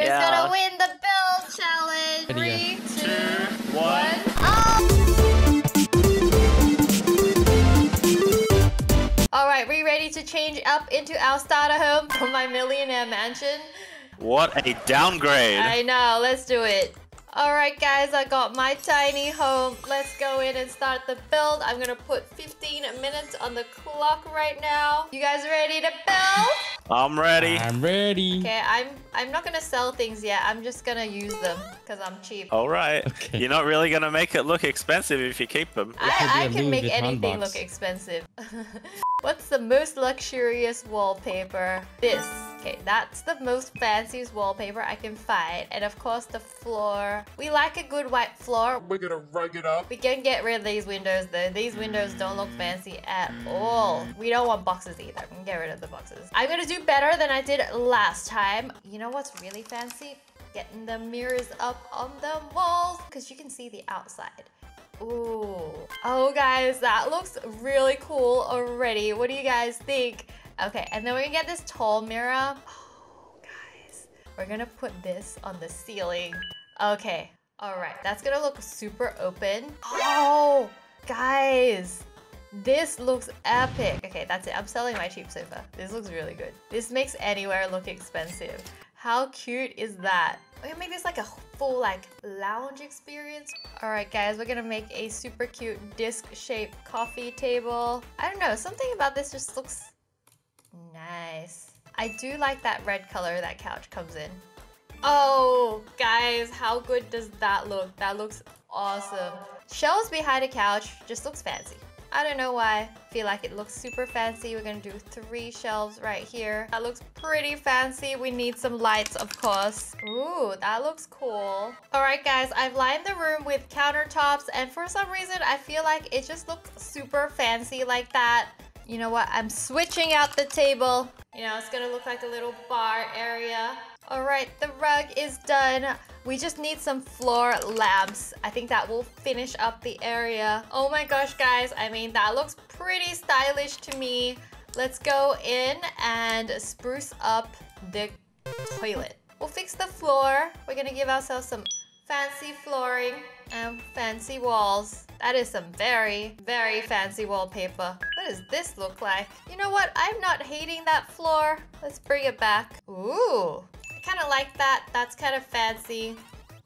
Who's gonna win the build challenge? 3, 2, 1. Oh! All right, we ready to change up into our starter home from my millionaire mansion. What a downgrade! I know. Let's do it. All right, guys. I got my tiny home. Let's go in and start the build. I'm gonna put 15 minutes on the clock right now. You guys ready to build? I'm ready. I'm ready. Okay, I'm not gonna sell things yet. I'm just gonna use them because I'm cheap. All right. Okay. You're not really gonna make it look expensive if you keep them. I can make anything look expensive. What's the most luxurious wallpaper? This. Okay, that's the most fanciest wallpaper I can find. And of course the floor. We like a good white floor. We're gonna rug it up. We can get rid of these windows though. These windows don't look fancy at all. We don't want boxes either. We can get rid of the boxes. I'm gonna do better than I did last time. You know what's really fancy? Getting the mirrors up on the walls because you can see the outside. Ooh. Oh guys, that looks really cool already. What do you guys think? Okay, and then we're gonna get this tall mirror. Oh guys, we're gonna put this on the ceiling. Okay, all right, that's gonna look super open. Oh guys, this looks epic. Okay, that's it. I'm selling my cheap sofa. This looks really good. This makes anywhere look expensive. How cute is that? We're gonna make this like a full like lounge experience. All right guys, we're gonna make a super cute disc-shaped coffee table. I don't know, something about this just looks nice. I do like that red color that couch comes in. Oh guys, how good does that look? That looks awesome. Shelves behind a couch just looks fancy. I don't know why. I feel like it looks super fancy. We're gonna do 3 shelves right here. That looks pretty fancy. We need some lights, of course. Ooh, that looks cool. All right, guys, I've lined the room with countertops, and for some reason, I feel like it just looks super fancy like that. You know what? I'm switching out the table. You know, it's gonna look like a little bar area. All right, the rug is done. We just need some floor lamps. I think that will finish up the area. Oh my gosh, guys. I mean, that looks pretty stylish to me. Let's go in and spruce up the toilet. We'll fix the floor. We're gonna give ourselves some fancy flooring and fancy walls. That is some very, very fancy wallpaper. What does this look like? You know what? I'm not hating that floor. Let's bring it back. Ooh. Kind of like that. That's kind of fancy.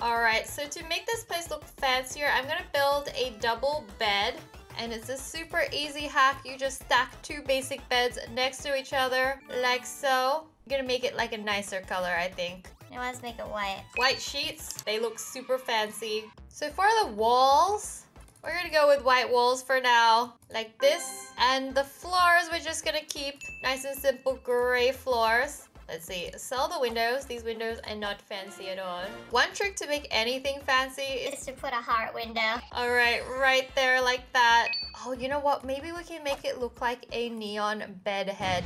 All right, so to make this place look fancier, I'm gonna build a double bed, and it's a super easy hack. You just stack 2 basic beds next to each other like so. You're gonna make it like a nicer color, I think. No, let's make it white. White sheets, they look super fancy. So for the walls, we're gonna go with white walls for now, like this. And the floors, we're just gonna keep nice and simple gray floors. Let's see, sell the windows. These windows are not fancy at all. One trick to make anything fancy is to put a heart window. All right, right there like that. Oh, you know what? Maybe we can make it look like a neon bed head.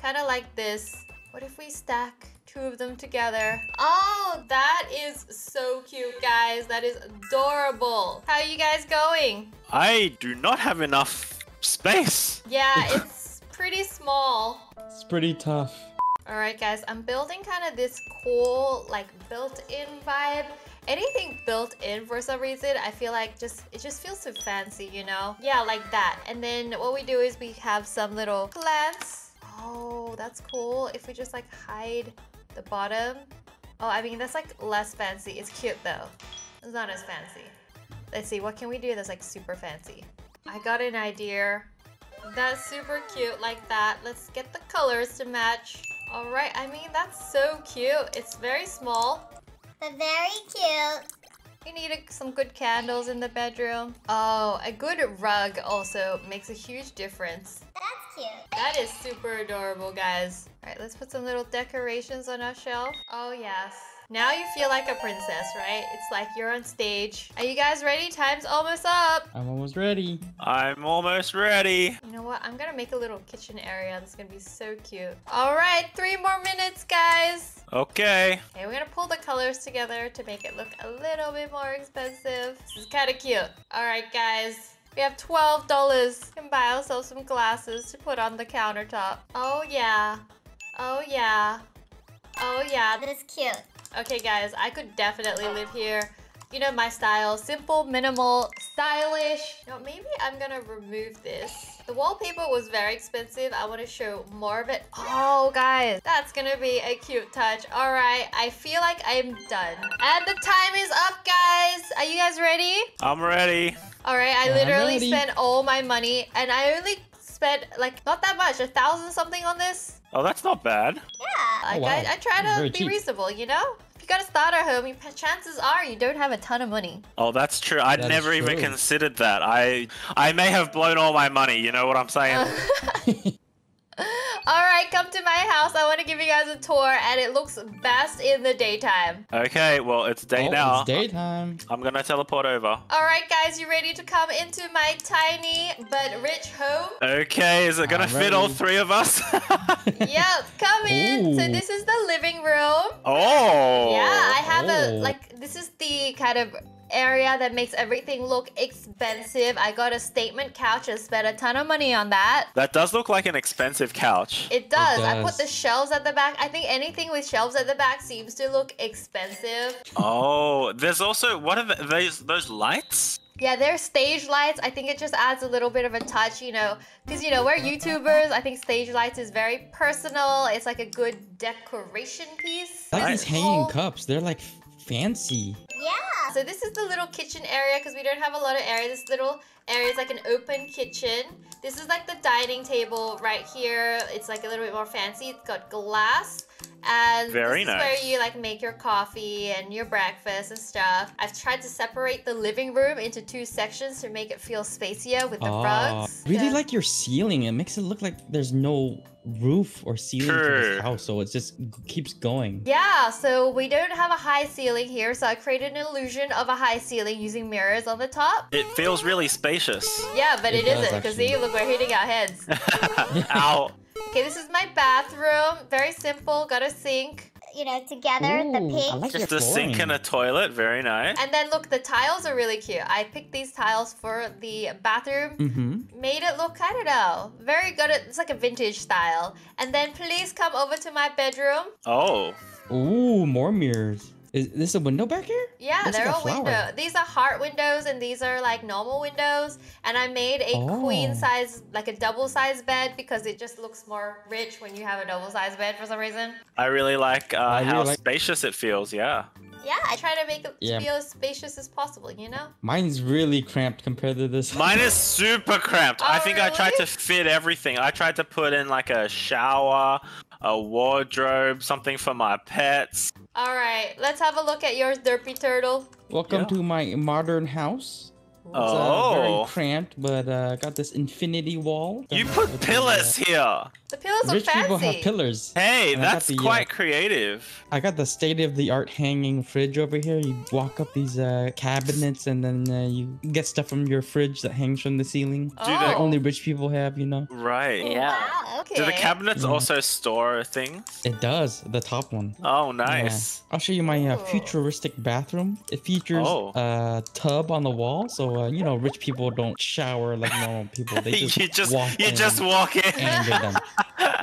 Kind of like this. What if we stack 2 of them together? Oh, that is so cute, guys. That is adorable. How are you guys going? I do not have enough space. Yeah, it's pretty small. It's pretty tough. All right, guys, I'm building kind of this cool, like, built-in vibe. Anything built-in for some reason, I feel like it just feels so fancy, you know? Yeah, like that. And then what we do is we have some little plants. Oh, that's cool. If we just, like, hide the bottom. Oh, I mean, that's, like, less fancy. It's cute, though. It's not as fancy. Let's see, what can we do that's, like, super fancy? I got an idea. That's super cute like that. Let's get the colors to match. All right, I mean, that's so cute. It's very small. But very cute. You need some good candles in the bedroom. Oh, a good rug also makes a huge difference. That's cute. That is super adorable, guys. All right, let's put some little decorations on our shelf. Oh, yes. Now you feel like a princess, right? It's like you're on stage. Are you guys ready? Time's almost up. I'm almost ready. I'm almost ready. You know what? I'm gonna make a little kitchen area. That's gonna be so cute. All right, 3 more minutes, guys. Okay. Okay, we're gonna pull the colors together to make it look a little bit more expensive. This is kind of cute. All right, guys. We have $12. We can buy ourselves some glasses to put on the countertop. Oh, yeah. Oh, yeah. Oh, yeah. That is cute. Okay guys, I could definitely live here. You know my style, simple, minimal, stylish. Now maybe I'm gonna remove this. The wallpaper was very expensive. I want to show more of it. Oh guys, that's gonna be a cute touch. All right, I feel like I'm done. And the time is up guys. Are you guys ready? I'm ready. All right, I literally spent all my money and I only spent like not that much, 1,000 something on this. Oh, that's not bad. Yeah, like, oh, wow. I try to be cheap. Reasonable, you know? You got a starter home, your chances are you don't have a ton of money. Oh, that's true. I'd never even considered that. I may have blown all my money, you know what I'm saying? Alright, come to my house. I want to give you guys a tour, and it looks best in the daytime. Okay, well, it's day now. It's daytime. I'm going to teleport over. Alright, guys, you ready to come into my tiny but rich home? Okay, is it going to fit all three of us? Yep, come in. Ooh. So this is the living room. Oh! Yeah, I have a, like, this is the kind of area that makes everything look expensive. I got a statement couch and spent a ton of money on that. That does look like an expensive couch. It does. I put the shelves at the back. I think anything with shelves at the back seems to look expensive. Oh, there's also, what are those lights? Yeah, they're stage lights. I think it just adds a little bit of a touch, you know, because, you know, we're YouTubers. I think stage lights is very personal. It's like a good decoration piece. I like these hanging cups. They're like fancy. Yeah. So this is the little kitchen area because we don't have a lot of area. This little area is like an open kitchen. This is like the dining table right here. It's like a little bit more fancy. It's got glass. And very nice. This is where you like make your coffee and your breakfast and stuff. I've tried to separate the living room into two sections to make it feel spacier with the rugs. Really like your ceiling. It makes it look like there's no roof or ceiling to this house, so it just keeps going. Yeah, so we don't have a high ceiling here, so I created an illusion of a high ceiling using mirrors on the top. It feels really spacious. Yeah, but it isn't, because see, look, we're hitting our heads. Ow. Okay, this is my bathroom. Very simple. Got a sink. You know, together, the pink. Like just a sink and a toilet. Very nice. And then look, the tiles are really cute. I picked these tiles for the bathroom. Made it look, I don't know, very good. It's like a vintage style. And then please come over to my bedroom. Oh. Ooh, more mirrors. Is this a window back here? Yeah, they're all window. These are heart windows and these are like normal windows. And I made a queen size, like a double size bed because it just looks more rich when you have a double size bed for some reason. I really like how spacious it feels, yeah. Yeah, I try to make it feel as spacious as possible, you know? Mine's really cramped compared to this. Mine is super cramped. I think I tried to fit everything. I tried to put in like a shower, a wardrobe, something for my pets. All right, let's have a look at yours, Derpy Turtle. Welcome to my modern house. It's very cramped, but I got this infinity wall. You put pillars here. The pillars are fancy. Rich people have pillars. Hey, that's quite creative. I got the state-of-the-art hanging fridge over here. You walk up these cabinets, and then you get stuff from your fridge that hangs from the ceiling. Oh. That only rich people have, you know? Right. Yeah. Wow, okay. Do the cabinets also store things? It does. The top one. Oh, nice. Yeah. I'll show you my futuristic bathroom. It features a tub on the wall, so you know, rich people don't shower like normal people. They just walk in. And you're done.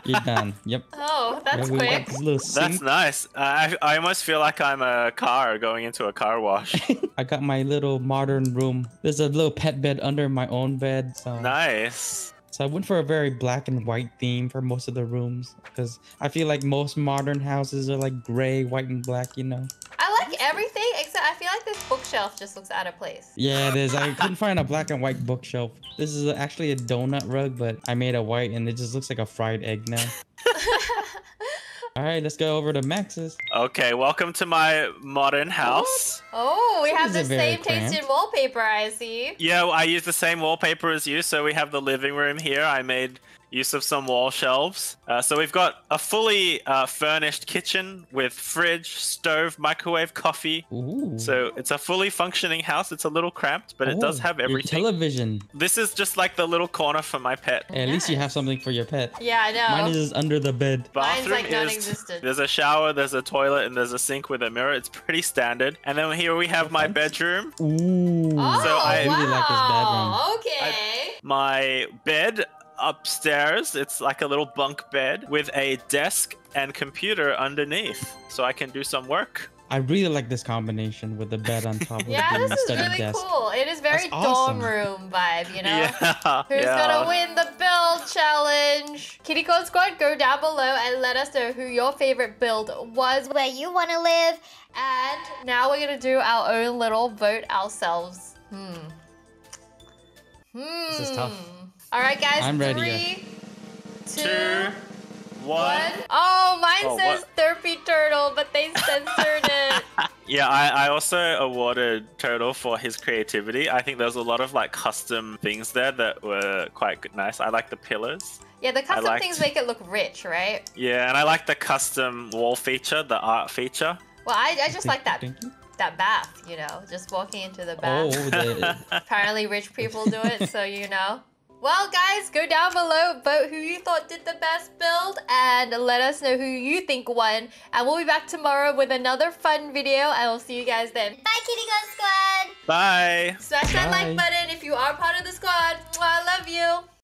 You're done. Yep. Oh, that's quick. That's nice. I almost feel like I'm a car going into a car wash. I got my little modern room. There's a little pet bed under my own bed. So. Nice. So I went for a very black and white theme for most of the rooms because I feel like most modern houses are like gray, white, and black, you know. I like everything except I feel like this bookshelf just looks out of place. Yeah, it is. I couldn't find a black and white bookshelf. This is actually a donut rug, but I made a white and it just looks like a fried egg now. All right, let's go over to Max's. Okay, welcome to my modern house. What? Oh, we have the same taste in wallpaper, I see. Yeah, well, I use the same wallpaper as you, so we have the living room here. I made use of some wall shelves. So we've got a fully furnished kitchen with fridge, stove, microwave, coffee. Ooh. So it's a fully functioning house. It's a little cramped, but it does have everything. Your television. This is just like the little corner for my pet. At least you have something for your pet. Yeah, I know. Mine is under the bed. Bathroom mine's like non-existent. There's a shower, there's a toilet, and there's a sink with a mirror. It's pretty standard. And then here we have my bedroom. Ooh. Oh, so I really like this bedroom. Okay. My bed. Upstairs, it's like a little bunk bed with a desk and computer underneath, so I can do some work. I really like this combination with the bed on top of the study desk. Yeah, this is really cool. It is very dorm room vibe, you know? Yeah, who's gonna win the build challenge? KittyCon Squad, go down below and let us know who your favorite build was, where you wanna live, and now we're gonna do our own little vote ourselves. This is tough. All right, guys, I'm ready. 3, 2, 1. Oh, mine says Therapy Turtle, but they censored it. Yeah, I also awarded Turtle for his creativity. I think there's a lot of like custom things there that were quite nice. I like the pillars. Yeah, the custom things make it look rich, right? Yeah, and I like the custom wall feature, the art feature. Well, I just like that. That bath, you know, just walking into the bath. Apparently rich people do it, so you know. Well, guys, go down below, vote who you thought did the best build, and let us know who you think won. And we'll be back tomorrow with another fun video, and we'll see you guys then. Bye, KittyCon Squad! Bye! Smash that like button if you are part of the squad. I love you!